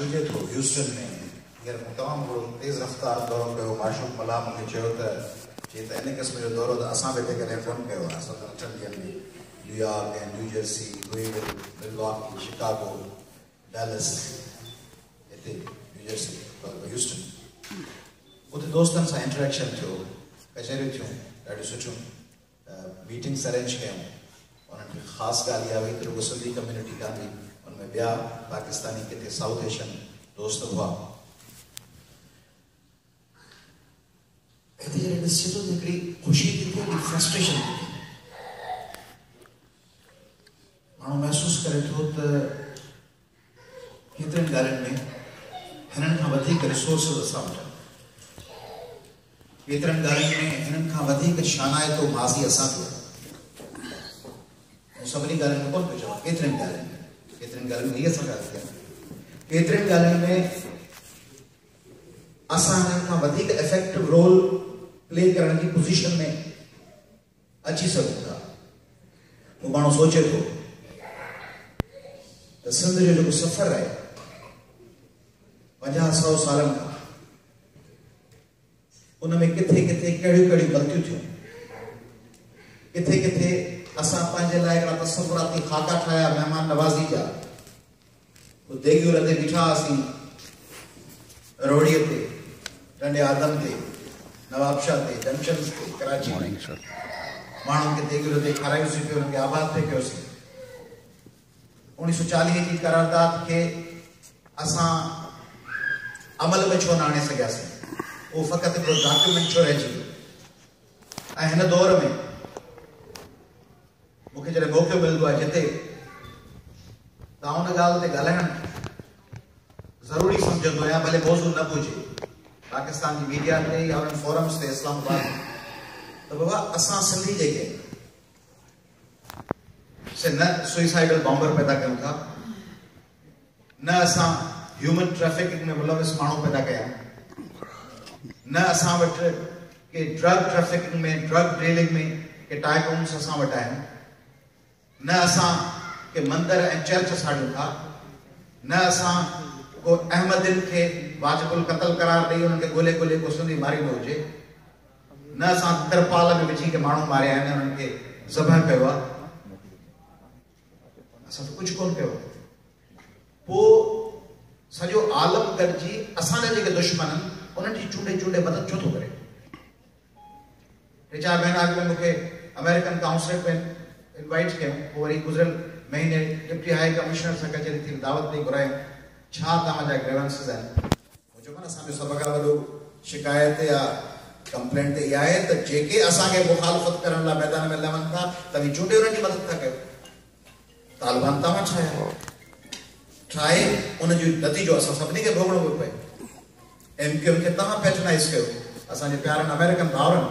अलजे तो ह्यूस्टन में ये मुताम वो तेज रफ्तार दौरों पे वो माशूक मलाम के चोट चेत एने किस्म जो दौरों द आसान बेटे के रेफोन पे हुआ सदर चंडीगढ़ में न्यूयॉर्क एंड न्यू जर्सी लुईविल मिलवॉकी शिकागो डैलस इतने न्यू जर्सी और ह्यूस्टन उधर दोस्तन सा इंटरेक्शन थियो कचहरी थियो ॾाढो सुठो मीटिंग्स अरेंज कयूं उन्हनि खे ख़ासि ॻाल्हि इहा हुई त रुगो सिंधी कम्युनिटी कान हुई उनमें बिया पाकिस्तानी के थे साउथ एशियन दोस्त हुआ खुशी फ्रस्ट्रेशन मानो महसूस करे तो केतरन गारन में हनन का अधिक रिसोर्स असाउंड केतरन गारन में हनन का अधिक शानाए तो माजी असांखे सबनी गारन में कौन पूछो केतरन गारन में ये सब करते हैं केतरन गारन में असां का अधिक इफेक्टिव रोल प्ले करने की पोजीशन में अच्छी सकूंगा वो मानो सोचे तो सिंध जो सफर है 50-100 साल का उनमें किथे किथे कड़ी कड़ी गलतियों थी किथे किथे असा पांजे लायक तसव्वुराती खाका ठाया मेहमान नवाजी जा वो देगियों रते बिठा आसी रोड़िये थे डंडे आदम थे नवाबशाह थे जंक्शन थे कराची थे मानों के देख रहे थे खराई उसी पे उनके आबाद थे क्यों सी 1940 की करारदाद के असा अमल में छोड़ आने से गया सी वो फकत एक डॉक्यूमेंट छोड़े जी अहन दौर में मुख्य जरे मौके मिल गया जिते ताऊन गाल ते गालन जरूरी समझो तो यहाँ भले मौजूद न पूछे पाकिस्तान की मीडिया ने या उन फोरम्स से इस्लामाबाद तो बाबा असा सिंधी जगह से न सुइसाइडल बॉम्बर पैदा कयूं था न असा ह्यूमन ट्रैफिकिंग में मुलविस माण्हू पैदा कया न असा वट के ड्रग ट्रैफिकिंग में ड्रग डीलिंग में के टाइकून्स असा वट आहिनि न असा के मंदिर ऐं चर्च साड़ियूं था न असा को अहमदिन के वाजिबुल कत्ल करार दी उनके गोले गोले को सुंदी मारी न हुए न असा तिरपाल में विझी के मानू मारे आने उनके जबह कयो असा तो कुछ कोन कयो पो सजो आलम गरजी असा ने के दुश्मन उन जी चूडे चूडे मदद छो तो करे रिचा बहना के मुके अमेरिकन काउंसिल पे इनवाइट के और गुजरल महीने डिप्टी हाई कमिश्नर से कचहरी थी दावत नहीं घुराए छा तमाजा ग्रेवेंसेस हैं मुझे मन सामने सब का वो शिकायत या कंप्लेंट या है तो जेके असा के मुखालफत करन ला मैदान में लवन था तभी जुटे उन की मदद था के तालिबान तमा छाया ट्राई उन जो नतीजो असा सबनी के भोगणो पे एमक्यू के तमा पैटर्नाइज कयो असा जे प्यारन अमेरिकन भावरन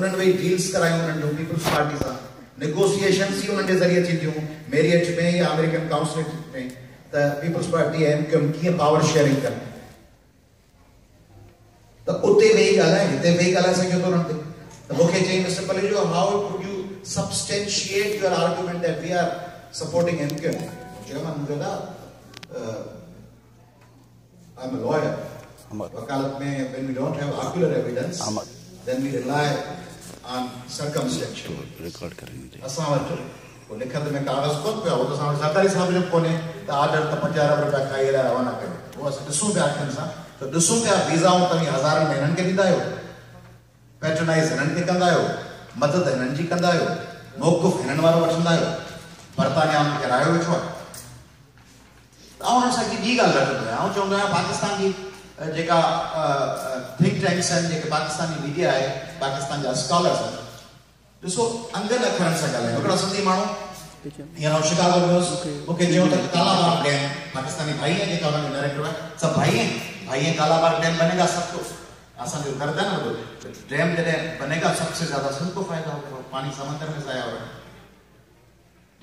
उनन वे डील्स करायो उनन पीपल्स पार्टी सा नेगोशिएशन सी उनन के जरिए थी दियो मेरियट में या अमेरिकन काउंसिल में तो पीपल्स पार्टी एम क्यूम की पावर शेयरिंग कर तो उते वेही गाला हिते वेही गाला सके तो रंते तो ओके चाहिए mister पलेजो how could you substantiate your argument that we are supporting M Q M जो हम गला आई एम अ लॉयर वकालत में when we don't have ocular evidence then we rely on circumstantial record करेंगे असा वचो वो लिखत में कागज कोन पे वो तो सामने सरकारी साहब जो कोने आर्डर तो 50,000 रुपया खाई ला रवाना कर वो अस दसो पे आखन सा तो दसो पे वीजा तो हजार में हन के दिदायो पैटर्नाइज हन के कंदायो मदद हन जी कंदायो मौकफ हन वाला वठंदायो बर्तानिया में करायो वेठो आउन सा की जी गल रखो आउ चोंदा पाकिस्तान की जेका थिंक टैंक्स हैं जेके पाकिस्तानी मीडिया है पाकिस्तान जा स्कॉलर्स हैं दसो अंगन अखरन सा गल है ओकरा सिंधी मानो यार और शिकागो में ओके जो तक कालाबाग डैम पाकिस्तानी भाई है के कारण डायरेक्टर है सब भाई हैं कालाबाग डैम बनेगा सबको आसान जो करता है ना वो डैम जब बनेगा सबसे ज्यादा सबको फायदा होगा पानी समंदर में जाया होगा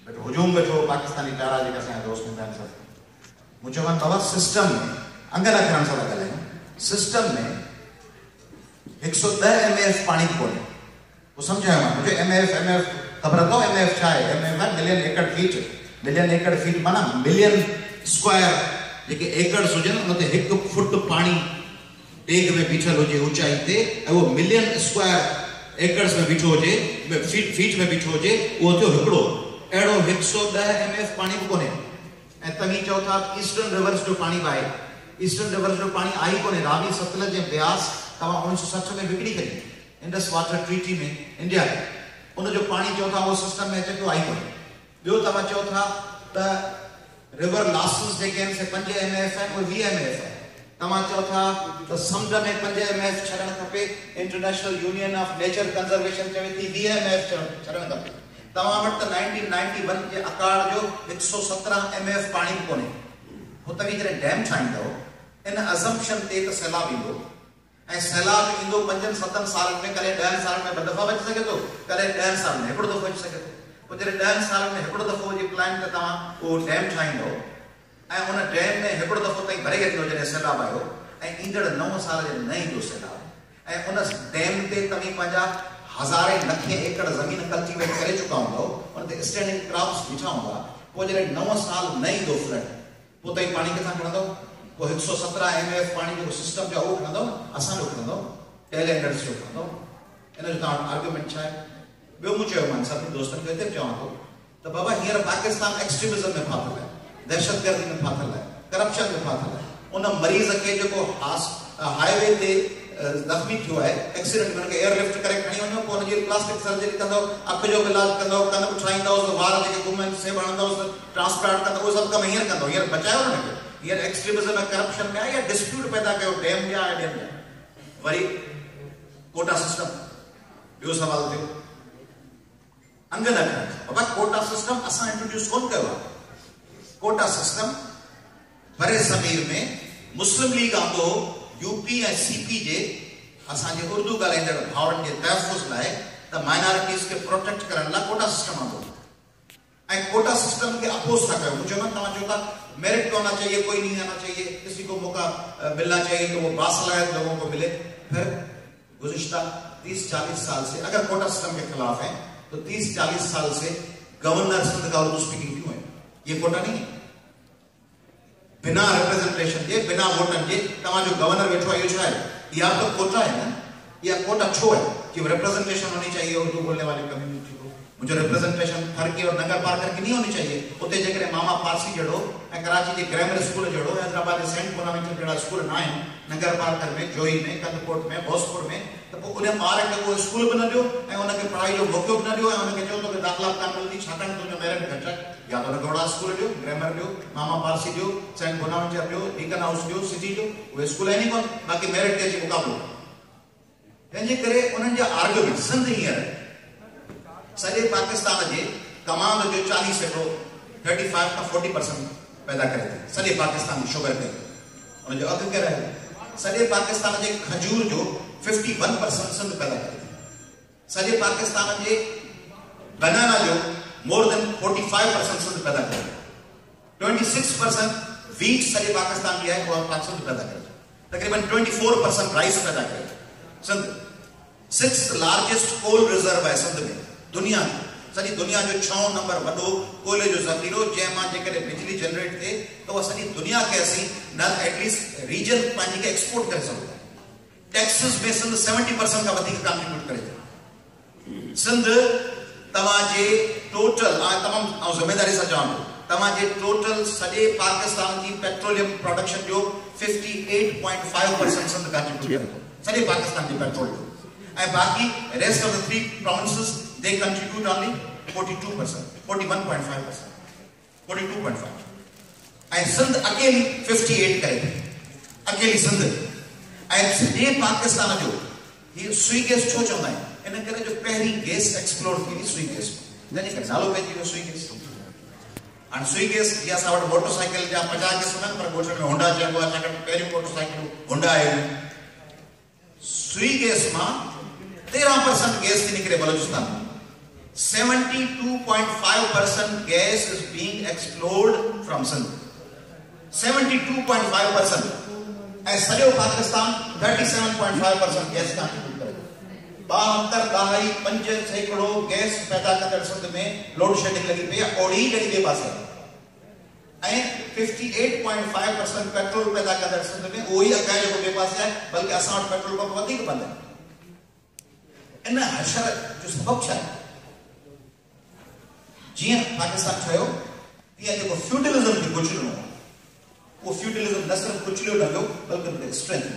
बट हुजूम बैठो पाकिस्तानी तारा जी का दोस्त इंसान सब मुझे मान बाबा सिस्टम में अंगला करन सा लगा है सिस्टम में 110 ml पानी को वो समझाया मुझे ml खबर तो एमएफ चाहे एमएफ मिलियन एकड़ फीट माना मिलियन स्क्वायर जेके एकड़ सुजन मते 1 फुट पानी डेग में बिठल होजे ऊंचाई ते वो मिलियन स्क्वायर एकर्स में बिठो होजे फीट में बिठो होजे वो तो हिकड़ो एड़ो 110 mf पानी कोने ए तमी चौथा ईस्टर्न रिवर्स जो पानी बाए ईस्टर्न रिवर्स जो पानी आई कोने रावी सतलज ए ब्यास तवा 1960 में बिगड़ी गई इंडस वाटर ट्रीटी में इंडिया उन जो पानी चौथा वो सिस्टम में अचे तो आई कोने जो तवा चौथा त रिवर लासेस जेके एम से 5 mf है और 20 mf है तमा चौथा तो समुद्र में 5 mf छरण खपे International Union of Nature Conservation चवे थी 20 mf छरण खपे तमा वट 1991 के अकाड़ जो 117 mf पानी कोने होतवी करे डैम छाइंदो इन असम्पशन ते तो सैलाब इंदो ए सैलाब इंदो 5-7 साल में कले 10 साल में ब दफा बच सके तो कले 10 साल में एकड़ो दफा बच सके तो पोतरे 10 साल में एकड़ो दफा जे प्लान त तमा वो डैम छाइंदो ऐ उन डैम में एकड़ो दफो तई भरे गयो जने सैलाब आयो ऐ इंदड़ 9 साल जे नई जो सैलाब ऐ उन डैम ते तमी पंजा हजारे लखे एकड़ जमीन कल्टीवेट करे चुका हुंदो उन ते स्टैंडिंग क्रॉप्स बिठा हुंदा पो जने 9 साल नई जो फ्लड पो तई पानी के था खणदो को 117 mf पानी जो सिस्टम जो खणदो असन खणदो टेल एनर्जी खणदो इन जो ता आर्गुमेंट छाए बे मुचो मन सब दोस्तन के ते जाओ तो बाबा हियर पाकिस्तान एक्सट्रीमिज्म में फाफल है दहशतगर्दी में फाथल है करप्शन में फाथल है उन मरीज के जो हाईवे ते जख्मी थियो है एक्सीडेंट में के एयरलिफ्ट करे खणी वनो को जे प्लास्टिक सर्जरी कंदो अख जो इलाज कंदो कन उठाइंदो वार जे घुमन से बणंदो ट्रांसप्लांट कंदो सब कम हियर कंदो हियर बचायो न हियर एक्सट्रीमिज्म और करप्शन में या डिस्प्यूट पैदा कयो डैम या डैम वरी कोटा सिस्टम यो सवाल थियो अंग न बाबा कोटा सिस्टम असा इंट्रोड्यूस कोन कयो कोटा सिस्टम बड़े समीर में मुस्लिम लीग आंदो यूपी या सीपी जे असा जे उर्दू गालेंदड़ भावरन जे तहफ्फुज लाए त माइनॉरिटीज के प्रोटेक्ट करन ला कोटा सिस्टम आंदो ए कोटा सिस्टम के अपोज था कयो जो तना जोता मेरिट होना चाहिए कोई नहीं आना चाहिए किसी को मौका मिलना चाहिए कि वो बासलायत लोगों को मिले फिर गुज़िश्ता 30-40 साल से अगर कोटा सिस्टम के खिलाफ है तो 30-40 साल से गवर्नर सिंध का उर्दू स्पीकिंग क्यों है ये कोटा नहीं है बिना रिप्रेजेंटेशन के बिना वोटन के तमा जो गवर्नर बैठो है ये या तो कोटा है ना या कोटा छो है कि रिप्रेजेंटेशन होनी चाहिए उर्दू बोलने वाली कम्युनिटी को मुझे रिप्रेजेंटेशन हर के और नगर पार करके नहीं होनी चाहिए उते जकरे मामा पारसी जड़ो ए कराची के ग्रामर स्कूल जड़ो हैदराबाद के सेंट बोनावेंचर जड़ा स्कूल ना है नगर पार कर में जोई में कंदकोट में भोजपुर में तो उन बार के वो स्कूल बन दियो ए उन के पढ़ाई जो मौको बन दियो ए उन के जो तो दाखला का मिलती छाटन तो मेरिट घटक या तो नगोड़ा स्कूल जो ग्रामर जो मामा पारसी जो सेंट बोनावेंचर जो बीकन हाउस जो सिटी जो वो स्कूल है नहीं कोन बाकी मेरिट के मुकाबले तंजे करे उनन जे आर्गुमेंट सिंध हियर सारे पाकिस्तान जे कमांड जो 40% 35 to 40% पैदा करे थे सारे पाकिस्तान शुगर थे उन जो अग करे सारे पाकिस्तान जे खजूर जो 51% सिंध पैदा करे थे सारे पाकिस्तान जे बनाना जो more than 45% से पैदा करे 26% wheat सारे पाकिस्तान में है और पाकिस्तान में पैदा करे तकरीबन 24% राइस पैदा करे Sindh 6th largest coal reserve है सिंध में दुनिया में सारी दुनिया जो 6 नंबर वडो कोयले जो जखीरो जेमा जेकर बिजली जनरेट थे तो सारी दुनिया के असि न एटलीस्ट रीजन पानी के एक्सपोर्ट कर सकता टेक्सास में सिंध 70% का अधिक कंट्रीब्यूट करे सिंध तमा जे टोटल तमाम जिम्मेदारी से जान तमा जे टोटल सजे पाकिस्तान की पेट्रोलियम प्रोडक्शन जो 58.5% से कंट्रीब्यूट सजे पाकिस्तान की पेट्रोलियम ए बाकी rest of the 3 provinces they contribute only 42% 41.5% 42.5 ए सिंध अकेली 58 करे अकेली सिंध ए सजे पाकिस्तान जो ये सुई गैस छो चौंदा है इन करे जो पहली गैस एक्सप्लोर की सुई गैस यानी कि सालों में जो सुई गैस और सुई गैस या सावट मोटरसाइकिल जा 50 किस्म पर गोठ में होंडा जागो आ सकन पहली मोटरसाइकिल होंडा है सुई गैस में 13% गैस निकले Balochistan 72.5% gas is being explored from Sindh 72.5% ऐसा जो पाकिस्तान 37.5% गैस का दहाई 5% गैस पैदा करदड़ सिंध में लोड शेडिंग लगी पे ओड़ी जड़ी के पास है 58.5% पेट्रोल पैदा कर में वही अकायले को बेपास है बल्कि असा पेट्रोल पंप वधिक बंद है इन हशर जो सबब छा जी पाकिस्तान ठयो ये जो फ्यूडलिज्म की गुजरनो वो फ्यूडलिज्म न सिर्फ गुजरियो न हो बल्कि स्ट्रेंथ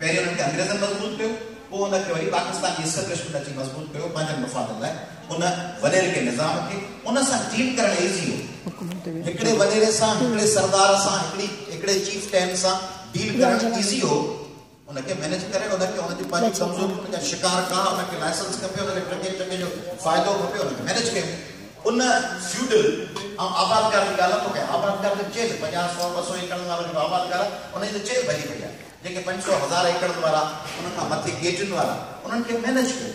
पहले उनके अंग्रेजन मजबूत पे वो उनके वही पाकिस्तान की स्टेब्लिशमेंट अच्छी मजबूत पे पंहिंजे मफाद लाए उन वलेर के निजाम के उन सा डील करना इजी हो एकड़े वलेर सा एकड़े सरदार सा एकड़े चीफ टैम सा डील करना इजी हो उनके मैनेज करे उनके उनके पाजी कमजोर उनका शिकार का उनके लाइसेंस कपे उनके जगह जगह जो फायदो कपे उनके मैनेज करे उन फ्यूडल आबादकार की गाल तो क्या आबादकार के जेल 50 100 200 एकड़ वाला जो आबादकार उन के जेल भली भैया जेके 500 1000 एकड़ वाला उन का मथे गेटन वाला उन के मैनेज कर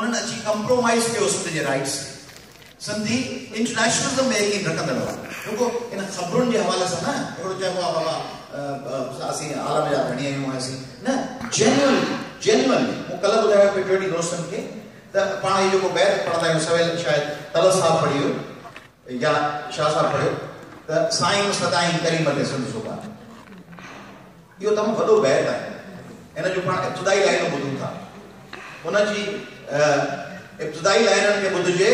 उन ने अच्छी कॉम्प्रोमाइज के उस के राइट्स संधि इंटरनेशनलिज्म में एक रखंदा रुको इन खबरों के हवाले से ना एड़ो चाहे बाबा सासी आलम जा घणी आयो आसी ना जेन्युइन मुकल बुधाया पे जोड़ी दोस्तन के पाई जो बैर पढ़ा सवेल शायद तल साहब पढ़ियो या शाह साहब पढ़ियो तो साईं सदाई करीम अल सिंध सुबा यो तम वडो बैर है इन जो पाण इब्तिदाई लाइन बुधूं था उन जी इब्तिदाई लाइन के बुधजे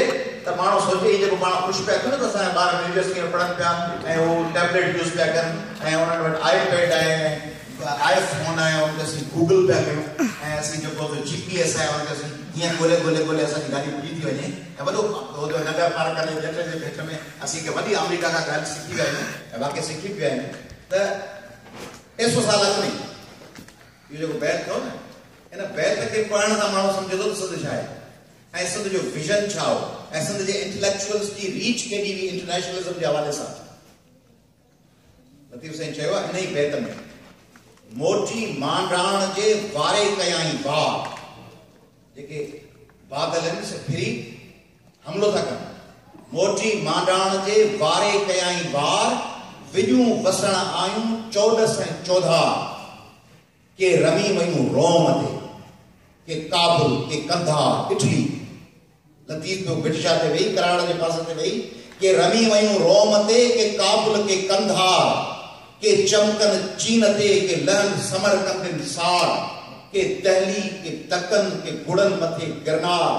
तो मानो सोचे जो पाण खुश पे तो असा बार यूनिवर्सिटी में पढ़न पे वो टैबलेट यूज पे कर आईपैड है आईफोन है उनके से गूगल पे है ऐसे जो को जीपीएस है उनके से ये गोले गोले गोले ऐसा गाड़ी पूरी थी वने है बोलो वो तो नगर पार करने जटे के क्षेत्र में असि के बड़ी अमेरिका का गाड़ी सीखी गए है वाकई सीखी गए है तो 100 साल तक नहीं ये जो बैठ हो ना इन बैठ के पढ़न सा मानो समझो तो सद छाए ऐसे जो विजन छाओ ऐसे जो इंटेलेक्चुअल्स की रीच के दी इंटरनेशनलिज्म के हवाले से लतीफ हुसैन चयो नहीं बैठ में मोटी मांडाण जे वारे कयाई बाग जेके बादलन से फिरी हमलो था कर मोटी मांडाण जे वारे कयाई बार विजू वसण आयू 14 के रमी वयू रोम ते के काबुल के कंधार इटली लतीफ तो ब्रिटिशा ते वही कराड़ जे पास ते वही के रमी वयू रोम ते के काबुल के कंधार के चमकन चीन ते के लहन समरकंद सार के दहली के तकन के गुड़न मथे गिरनार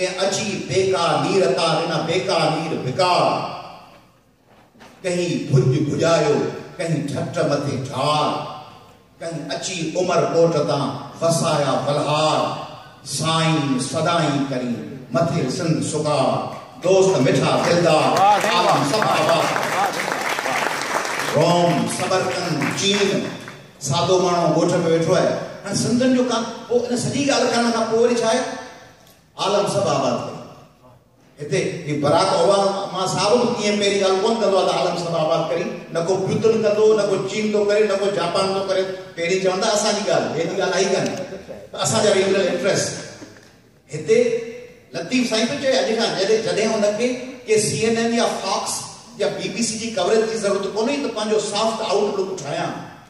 के अची बेका नीर तारिना बेका नीर विकार कहीं भुज भुजायो कहीं ठट्ट मथे झार कहीं अची उमर कोटता वसाया बलहार साईं सदाई करी मथे सिंध सुगार दोस्त मिठा दिलदार आलम सब आवाज रोम सबरकन चीन सादो मानो गोठ में बैठो है न सिंधन जो काम वो इन सजी गाल करना का पोरी छाए आलम सब आबाद है इते ये बरात ओवा मां साबुन किए मेरी गाल कोन करवा आलम सब आबाद करी न को ब्रिटेन कदो न को चीन तो करे न को जापान तो करे पेरी चवंदा असा जी गाल बेनी गाल आई गाल असा जा इंटरेस्ट इते लतीफ साईं तो चए अजखा जदे जदे उन के CNN या फॉक्स या बीबीसी की कवरेज की जरूरत को नहीं तो पांजो सॉफ्ट आउटलुक उठाया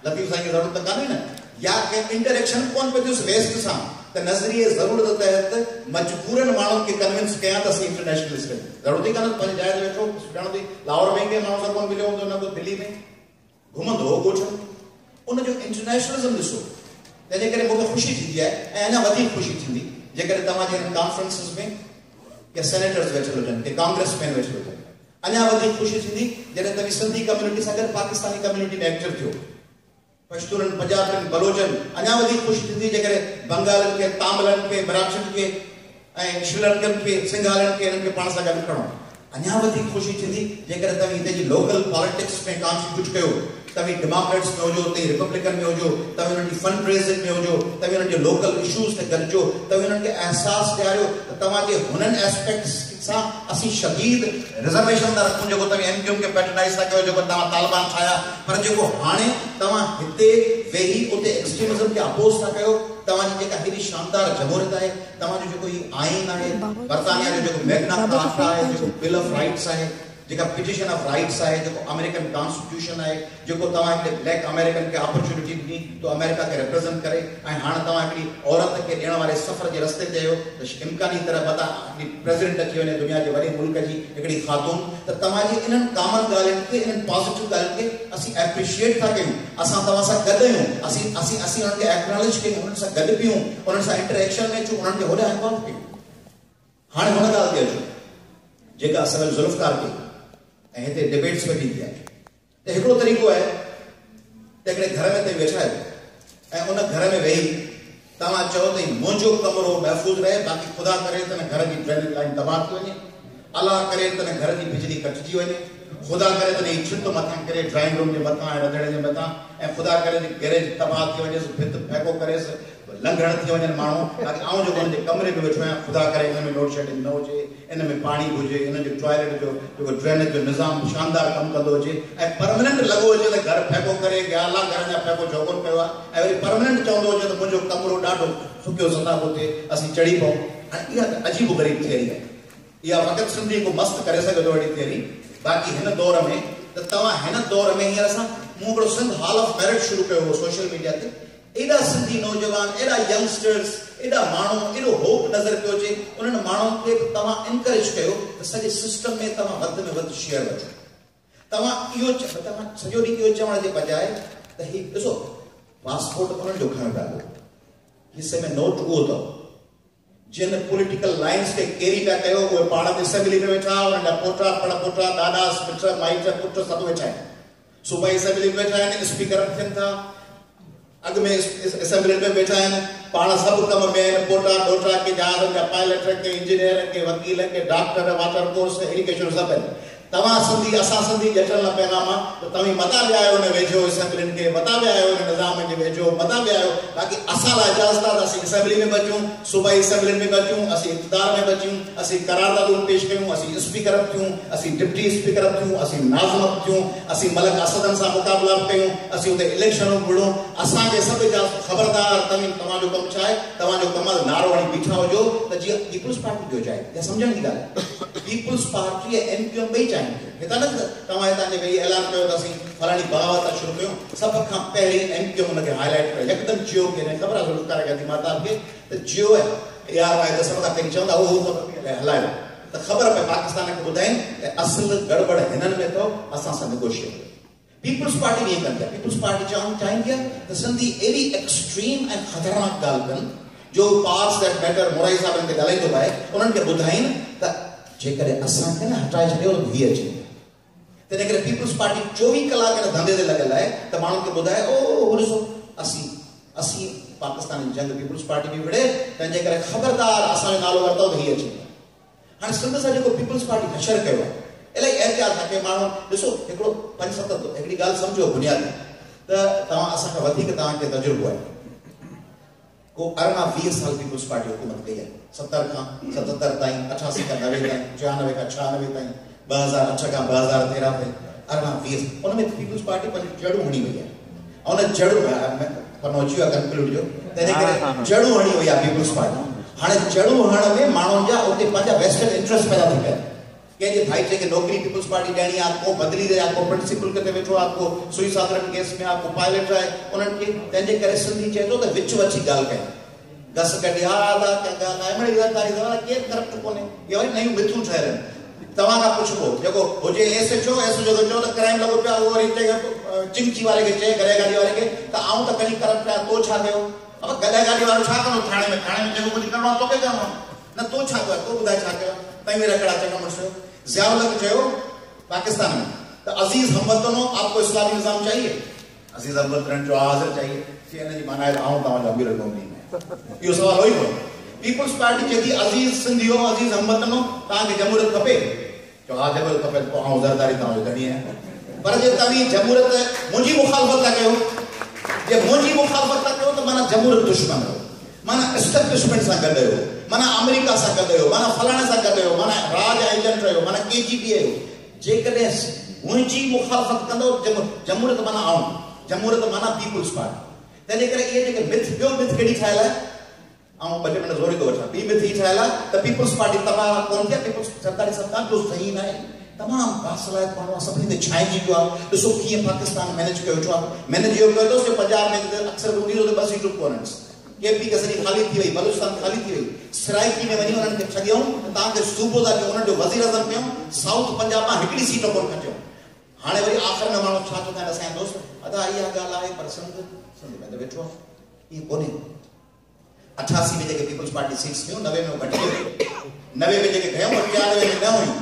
लतीफ साईं की जरूरत का नहीं ना या के इंटरेक्शन कोन पे उस वेस्ट सा त नजरिए जरूरत तहत मजबूरन मानो के कन्विंस किया त इंटरनेशनलिस्ट जरूरत ही कान पंज जाय बैठो सुधान दी लाहौर में के मानो कोन मिलो तो न दिल्ली में घुमंदो गोठ उन जो इंटरनेशनलिज्म दिसो तने करे मोको खुशी थी है एना वधी खुशी थी जेकर तमा जे कॉन्फ्रेंसेस में के सेनेटर्स बैठल होन के कांग्रेसमैन बैठल होन अना वधिक खुशी थी जैसे तभी सिंधी कम्युनिटी से पाकिस्तानी कम्युनिटी में एक्टिव थो पश्तूरन पंजाबन बलोचन अना वधिक खुशी थी जैसे बंगाल के तामलन के मराठन के श्रीलंकन के सिंघालन के पान से गड करो अना वधिक खुशी थी जैसे तभी इतने की लोकल पॉलिटिक्स में कॉन्ट्रीब्यूट कयो तभी डेमोक्रेट्स में होजो तभी रिपब्लिकन में होजो तभी उनकी फंड रेजिंग में होजो तभी उनके लोकल इश्यूज से गडजो तभी उनके एहसास दियारो तमाजे हुनन एस्पेक्ट्स सा असि शदीद रिजर्वेशन दा रखूं जो तमे एमक्यूएम के पैटर्नाइज सा कयो जो तमा तालिबान छाया पर जो हाने तमा हिते वेही उते एक्सट्रीमिज्म के अपोज सा कयो तमा जी जेका हेडी शानदार जमहूरियत है तमा जो कोई आईन है बर्तानिया जो मैग्ना कार्टा है जो बिल ऑफ राइट्स है जेका पिटिशन ऑफ राइट्स आहे, जेको अमेरिकन कॉन्स्टिट्यूशन आहे, जेको तव्हां हिकु ब्लैक अमेरिकन खे अपॉर्चुनिटी ॾिनी तो अमेरिका खे रिप्रेजेंट करे, ऐं हाणे तव्हां हिकिड़ी औरत खे ॾियण वारे सफ़र जे रस्ते ते आहियो त इम्कानी तरह बता प्रेसिडेंट थी वञे दुनिया के वॾे मुल्क की हिकिड़ी खातून, त तव्हांजी इन्हनि कामन ॻाल्हियुनि खे, इन्हनि पॉजिटिव ॻाल्हियुनि खे असीं एप्रिशिएट था कयूं, असां तव्हां सां गॾु आहियूं, असीं असीं असीं उन्हनि खे एक्नॉलेज कयूं, उन्हनि सां गॾु बि आहियूं, उन्हनि सां इंटरेक्शन में अचूं, उन्हनि खे होॾे इन्वॉल्व कयूं। हाणे हुन ॻाल्हि ते अचूं जेका असल ज़ुल्फकार खे हिते डिबेट्स में थींदी आहे त हिकिड़ो तरीक़ो आहे त हिकिड़े घर में वेठा आहियो ऐं उन घर में वेही तव्हां चओ त मुंहिंजो कमिरो महफ़ूज़ रहे, बाक़ी ख़ुदा करे तने घर जी ड्रेनेज लाइन तबाह थी वञे, अलाह करे तने घर जी बिजली कटिजी वञे, ख़ुदा करे तने छितो मथां करे ड्राइंग रूम जे मथां ऐं रंधिणे जे मथां, ऐं ख़ुदा करे गैरेज तबाह थी वञेसि, भित फेको करेसि, लंघण थी वञनि माण्हू, बाक़ी आउं जेको हुनजे कमरे में वेठो आहियां ख़ुदा करे हिन में लोड शेडिंग न हुजे, इन में पाणी हुजे, इन जो टॉयलेट जो जेको ड्रेनेज जो निज़ाम शानदार कमु कंदो हुजे ऐं परमानेंट लॻो हुजे त घर फेको करे या अला घर जा फेको जोगोन कयो आहे ऐं वरी परमानेंट चवंदो हुजे त मुंहिंजो कमिरो ॾाढो सुकियो सताबो थिए असीं चढ़ी पऊं। ऐं इहा त अजीबो ग़रीब थियरी आहे, इहा फ़क़ति सिंधी को मस्तु करे सघंदो अहिड़ी थियरी। बाक़ी हिन दौर में त तव्हां हिन दौर में हींअर असां मूं हिकिड़ो सिंध हॉल ऑफ मेरिट शुरू कयो हुओ सोशल मीडिया ते, एॾा सिंधी नौजवान, एॾा यंगस्टर्स, एॾा माण्हू, एॾो होप नज़र पियो अचे, उन्हनि माण्हुनि खे तव्हां इनकरेज कयो त सॼे सिस्टम में तव्हां वधि में वधि शेयर वठो। तव्हां इहो तव्हां सॼो ॾींहुं इहो चवण जे बजाए त ही ॾिसो पासपोर्ट उन्हनि जो खणण पिया पियो, हिसे में नोट उहो अथव जिन पॉलिटिकल लाइन्स खे कैरी पिया कयो उहे पाण में असेंबली में वेठा, उन्हनि जा पोटा पड़पोटा, ॾाॾा, मिट माइट, पुट सभु वेठा आहिनि, सूबाई असेंबली में वेठा आहिनि, स्पीकर थियनि था, अॻ में असेंबली में वेठा आहिनि, पाण सभु कम में आहिनि, पोटा डोटा के जहाज़नि जा पायलट के, इंजीनियर के, वकील के, डॉक्टर, वाटर कोर्स, इरीगेशन सभु आहिनि। तव्हां सिंधी, असां सिंधी जटल न पैगाम आहे त तव्हीं मता बि आहियो हिन वेझो असेंबलियुनि खे, मता बि आहियो हिन निज़ाम खे वेझो, मता बि आहियो, बाक़ी असां लाइ इजाज़त आहे त असीं असेंबली में बचूं, सूबाई असेंबलियुनि में बचूं, असीं इक़्तिदार में बचूं, असीं करारदादूं पेश कयूं, असीं स्पीकर थियूं, असीं डिप्टी स्पीकर थियूं, असीं नाज़म थियूं, असीं मलक असदनि सां मुक़ाबिला कयूं, असीं हुते इलेक्शनूं घुरूं, असांखे सभु इजाज़त ख़बरदार तव्हीं तव्हांजो कमु छा आहे, तव्हांजो कमु नारो हणी बीठा हुजो त जीअं पीपल्स पार्टी जो चाहे, इहा सम्झण जी ॻाल्हि आहे। पीपल्स पार्टी ऐं एम क्यू एम ॿई चाहिनि, हितां न तव्हां हितां जे भई ऐलान कयो त असीं फलाणी बावा था शुरू कयूं, सभ खां पहिरीं एम क्यू एम हुनखे हाईलाइट कयो, यकदमि जियो खे हिन ख़बर आहे ज़ुल्फकार क़ादरी महताब खे त जियो आहे यार आहे त सभ खां पहिरीं चवंदा उहो हलायो त ख़बर पए पाकिस्तान खे ॿुधाइनि त असल गड़बड़ हिननि में अथव, असां सां निगोशिएट। पीपल्स पार्टी ईअं कंदी आहे, पीपल्स पार्टी चाहींदी आहे त सिंधी अहिड़ी एक्सट्रीम ऐं ख़तरनाक ॻाल्हि कनि जो पार्ट्स दैट मैटर मोराई साहिब हिन ते ॻाल्हाईंदो आहे, उन्हनि खे ॿुधाइनि त जेकॾहिं असांखे न हटाए छॾियो त हीअ अचे, तॾहिं करे पीपल्स पार्टी 24 कलाक हिन धंधे ते लॻियल आहे त माण्हुनि खे ॿुधाए ओ ॾिसो असीं पाकिस्तान जी जंग पीपल्स पार्टी बि विड़े, तंहिंजे करे ख़बरदार असांजो नालो वरितो त हीअ अचे। हाणे सिंध सां जेको पीपल्स पार्टी हशर कयो आहे इलाही एहतियात आहे की माण्हू ॾिसो हिकिड़ो पंज सत हिकिड़ी ॻाल्हि सम्झो बुनियादी त तव्हां असांखां वधीक तव्हांखे तजुर्बो आहे, को 18-20 साल पीपल्स पार्टी हुकूमत कई आहे, 70 खां 77 ताईं, 88 खां 90 ताईं, 94 खां 96 ताईं, 2008 खां 2013 ताईं, 18-20 उन में पीपल्स पार्टी पंहिंजी जड़ूं हणी वई आहे, उन जड़ूं पहुची वियो आहे कंक्लूड जो, तंहिंजे करे जड़ूं हणी वई आहे पीपल्स पार्टी। हाणे जड़ूं हणण में माण्हुनि जा उते पंहिंजा वेस्टर्न इंट्रस्ट पैदा थी पिया आहिनि, कंहिंजे भाइटे खे नौकरी पीपल्स पार्टी ॾियणी आहे, को बदिली रहे, को प्रिंसिपल किथे वेठो आहे, को सुइसाइड केस में आहे, को पायलट आहे, उन्हनि खे तंहिंजे करे सिंधी चए थो त विच वची ॻाल्हि कयां, घस कढी हा हा कंहिं ॻाल्हि आहे, केरु करप्ट कोन्हे, इहे वरी नयूं मिथूं ठहियल आहिनि। तव्हां खां पुछिबो जेको हुजे एस एच ओ खे चओ त क्राइम लॻो पिया, उहो वरी चिंची वारे खे चए गॾे गाॾी वारे खे त आऊं त कॾहिं करप्ट आहियां, तो छा कयो, गॾे गाॾी वारो छा कंदो, थाणे में जेको कुझु करिणो आहे तोखे करिणो आहे न, तो छा कयो, तो ॿुधाए छा कयो, तव्हीं बि रखड़ा चकर मुड़ियो। ज़ियाउल चयो पाकिस्तान में तो अज़ीज़ हमवतनो आपको इस्लामी निज़ाम चाहिए, अज़ीज़ हमवतन जो हाज़िर चाहिए, हिन जी माना आऊं तव्हांजो अमीर क़ौमी में, इहो सवाल हुई कोन। पीपल्स पार्टी चए थी अज़ीज़ सिंधियो, अज़ीज़ हमवतनो तव्हांखे जमूरियत खपे, चओ हा जमूरियत खपे, पोइ आऊं ज़रदारी तव्हांजो धणी आहियां, पर जे तव्हीं जमूरियत मुंहिंजी मुखालफ़त था कयो, जे मुंहिंजी मुखालफ़त था कयो त माना जमूरियत दुश्मन आहियो, माना एस्टेब्लिशमेंट सां गॾु आहियो, माना अमेरिका सां गॾु आहियो, माना फलाणे सां गॾु आहियो, माना राज एजेंट आहियो, माना KGB आहियो। जेकॾहिं मुंहिंजी मुखालफ़त कंदो जमूरियत माना आऊं, जमूरियत माना पीपल्स पार्टी, तंहिंजे करे इहे जेके मिथ, ॿियो मिथ कहिड़ी ठाहियल आहे, ऐं 2 मिंट ज़ोरी थो वठां, ॿी मिथ ई ठाहियल आहे त पीपल्स पार्टी तबाह कोन थी, पीपल्स सरकारी सरकार जो सही न आहे, तमाम बासलायत मानो सभी में छाइजी जो आ दसो की पाकिस्तान मैनेज कयो जो मैंने जो कयो से पंजाब में अक्सर बुधी जो बस ही टूर्नामेंट्स ये भी कसरी खाली थी वही बलूचिस्तान खाली थी वही सरायकी में वनी उनन के छडियो ता के सूबोदार जो उनन जो वजीर आजम पियो साउथ पंजाब में हिकड़ी सीट कोन खटियो हाने वरी आखिर में मानो छा तो का असा दोस्त अदा या गाल आ परसंद समझ में बैठो ये कोने 88 में जगह पीपल्स पार्टी सीट्स थी 90 में घट गई 90 में जगह गयो 91 में न हुई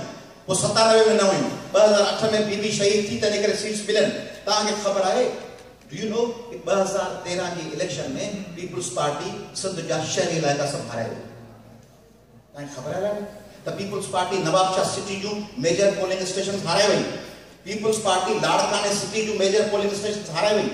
वो 97 में न हुई 2008 में बीबी शहीद थी तने करे सीट्स मिलन ता के खबर आए डू यू नो कि 2013 की इलेक्शन में पीपल्स पार्टी सिंध का शहरी इलाका संभाले ता खबर आला ता पीपल्स पार्टी नवाबशाह सिटी जो मेजर पोलिंग स्टेशन हारे हुई पीपल्स पार्टी लाड़काने सिटी जो मेजर पोलिंग स्टेशन हारे हुई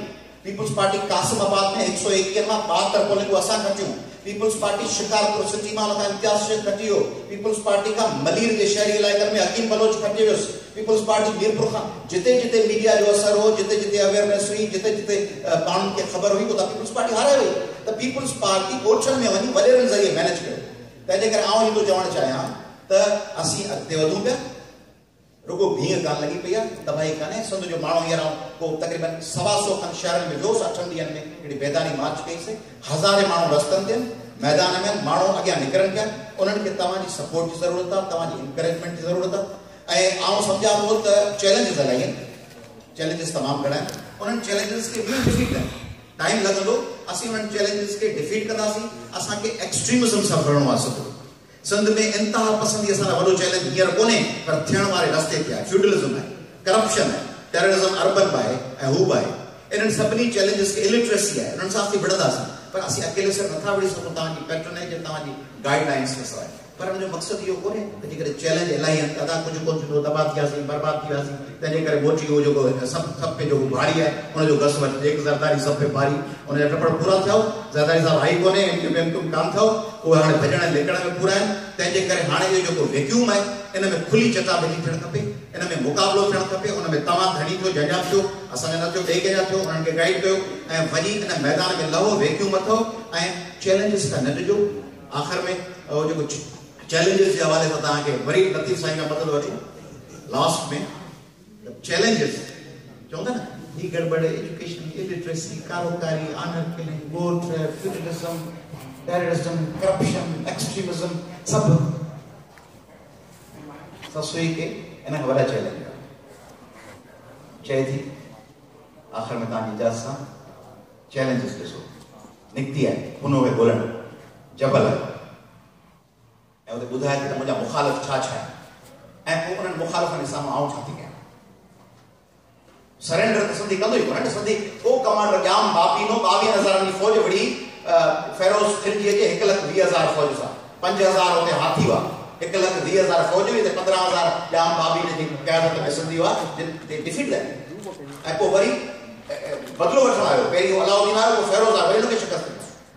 पीपल्स पार्टी कासिमाबाद में 121 में 72 पोलिंग को असा कटियो पीपल्स पार्टी शिकारपुर सिटी में इम्तियाज शेख खटियो पीपल्स पार्टी का मलीर के शहरी इलाके में हकीम बलोच खटियो पीपल्स पार्टी मीरपुर का जिते जिते मीडिया जो असर हो जिते जिते अवेयरनेस हुई जिते जिते पान के खबर हुई तो पीपल्स पार्टी हारे हुई तो पीपल्स पार्टी ओछन में वही वलेरन जरिए मैनेज कयो तने कर आऊं ही तो जवण चाहया त असि अगते वधू पे रुगो भींग का लगी पया तबाही काने संद जो मानो यार को तकरीबन 125 खन शहर में जोश अठंडियन में एड़ी बेदानी मार्च कई से हजारे मानो रस्तन ते मैदान में मानो अगे निकरन क्या उनन के तवाजी सपोर्ट की जरूरत है तवाजी एनकरेजमेंट की जरूरत है ए आऊं समझा वो त चैलेंजेस आए चैलेंजेस तमाम घणा उनन चैलेंजेस के भी डिफीट टाइम लगलो असि उनन चैलेंजेस के डिफीट कदासी असा के एक्सट्रीमिज्म से लड़नो आसतो सिंध में इंतहा पसंदी असा बड़ो चैलेंज हियर कोने पर थियण वाले रास्ते पे फ्यूडलिज्म है करप्शन है टेररिज्म अर्बन बाय है हु बाय इन सबनी चैलेंजेस के इलिटरेसी है उन साथ ही बढ़दास पर असि अकेले से नथा वड़ी सकता जी पैटर्न है जे ताजी गाइडलाइंस के सवाल पर जो मकसद यो कोने जे करे चैलेंज एलायन कदा कुछ को जो दबा दिया से बर्बाद किया से तने करे बोची हो जो सब सब पे जो भारी है उन जो गस वट एक जरदारी सब पे भारी उन टपड़ पूरा थियो जरदारी साहब हाई कोने एमपी तुम काम थियो को हाने भजन लेखण में पूरा है तने करे हाने जो वैक्यूम है इन में खुली चटा बजी थण खपे इन में मुकाबलो थण खपे उन में तवा धणी थो जजा थो असन न थो देके जा थो उन के गाइड कयो ए वही इन मैदान में लहो वैक्यूम थो ए चैलेंजेस का न जो आखिर में जो चैलेंजेस के हवाले से ताके वरी लतीफ साईं का बदल वठो लास्ट में चैलेंजेस चौंदा ना ये गड़बड़ एजुकेशन इलिटरेसी कारोबारी अनअपने गोत्र फ्यूडलिज्म टेररिज्म करप्शन एक्सट्रीमिज्म सब ससुई के इन हवाला चैलेंज चाहिए थी आखिर में तानी इजाजत चैलेंजेस के सो निकती है उन्होंने बोलन जबल है और बुधाए कि मुझा मुखालफ छा छा है ए उन मुखालफ ने सामने आऊं छाती के सरेंडर तसदी कंदो ही कोन तसदी ओ कमांडर जाम बापी नो 22000 की फौज वड़ी फेरोज खिलजी के 120000 फौज सा 5000 होते हाथी वा 120000 फौज हुई ते 15000 जाम बापी ने क़यादत में सदी वा डिफीट ले ए को वरी बदलो वठण आयो पहिरी अलाउद्दीन आयो को फेरोज आ वरी के शिकस्त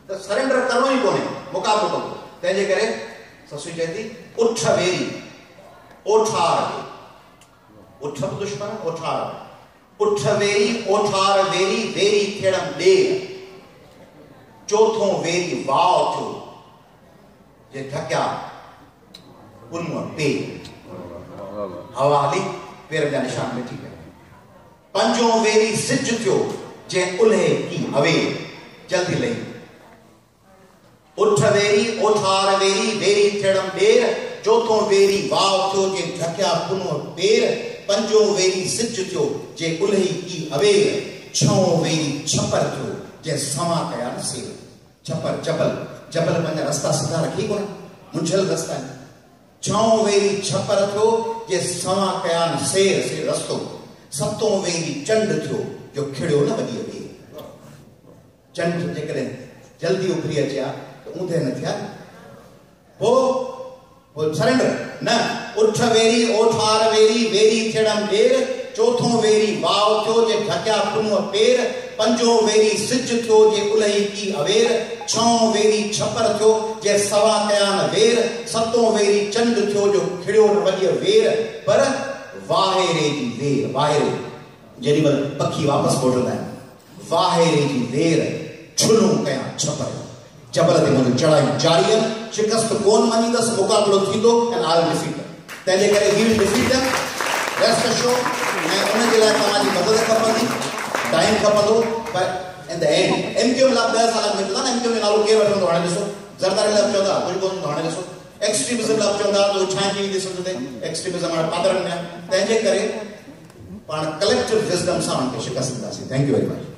तो सरेंडर करनो ही कोने मुकाबलो करो तेजे करे ससुई जयती उठ वेरी ओठार उठ दुश्मन ओठार उठ वेरी ओठार वेरी वेरी खेड़म दे चौथों वेरी वाव थो जे ठक्या उन पे हवाली पेर जा निशान में ठीक है पंजों वेरी सिज थो जे उल्हे की हवे जल्दी लई उठ वेरी ओठार वेरी वेरी थेड़म देर चौथो वेरी वाव थो जे ढक्या पुनो पेर पंजो वेरी सिज थो जे उल्ही की अवेर छो वेरी छपर थो जे समा कया से छपर जबल जबल मन रास्ता सीधा रखी कोन मुंझल रास्ता छो वेरी छपर थो जे समा कया शेर से रस्तो सतो वेरी चंड थो जो खिड़ो न वगी वे चंड जेकरे जल्दी उभरी अचा उधे न थिया वो सरेंडर न उठ वेरी ओठार वेरी वेरी थेड़म देर चौथो वेरी वाव थो जे ढक्या पुनो पेर पंजो वेरी सिज थो जे उलही की अवेर छो वेरी छपर थो जे सवा कयान वेर सतो वेरी चंड थो जो खिड़ो वलिय वेर पर वाहेरे जी वेर वाहेरे जेडी बल पखी वापस मोड़दा है वाहेरे जी वेर छुनो कया छपर जबल ते मुझे चढ़ाई जारी है शिकस्त कोन मनी दस मुकाबलो थी दो and I will defeat that तने करे he will defeat that Rest assured, time in the end, MQM lab there MQM lab extremism lab extremism collective wisdom sound. Thank you very much.